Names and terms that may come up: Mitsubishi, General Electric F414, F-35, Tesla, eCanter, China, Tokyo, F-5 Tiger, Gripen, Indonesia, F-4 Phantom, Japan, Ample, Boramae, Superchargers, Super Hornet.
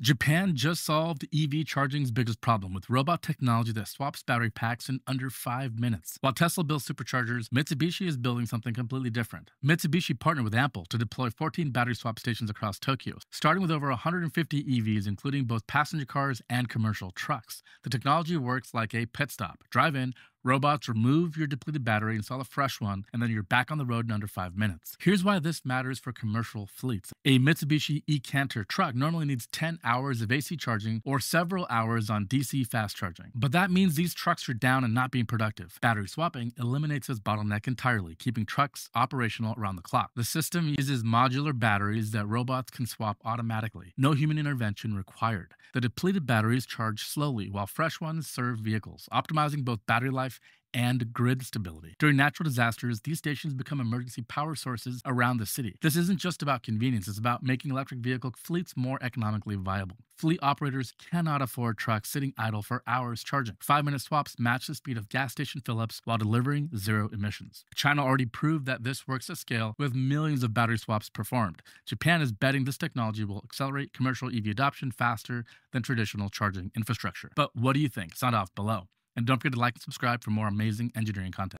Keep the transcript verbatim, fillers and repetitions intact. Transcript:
Japan just solved E V charging's biggest problem with robot technology that swaps battery packs in under five minutes. While Tesla builds superchargers, Mitsubishi is building something completely different. Mitsubishi partnered with Ample to deploy fourteen battery swap stations across Tokyo, starting with over one hundred fifty E Vs, including both passenger cars and commercial trucks. The technology works like a pit stop. Drive in, robots remove your depleted battery, install a fresh one, and then you're back on the road in under five minutes. Here's why this matters for commercial fleets. A Mitsubishi eCanter truck normally needs ten hours of A C charging or several hours on D C fast charging. But that means these trucks are down and not being productive. Battery swapping eliminates this bottleneck entirely, keeping trucks operational around the clock. The system uses modular batteries that robots can swap automatically. No human intervention required. The depleted batteries charge slowly, while fresh ones serve vehicles, optimizing both battery life and grid stability. During natural disasters, these stations become emergency power sources around the city. This isn't just about convenience, it's about making electric vehicle fleets more economically viable. Fleet operators cannot afford trucks sitting idle for hours charging. Five-minute swaps match the speed of gas station fill-ups while delivering zero emissions. China already proved that this works at scale, with millions of battery swaps performed. Japan is betting this technology will accelerate commercial E V adoption faster than traditional charging infrastructure. But what do you think? Sound off below. And don't forget to like and subscribe for more amazing engineering content.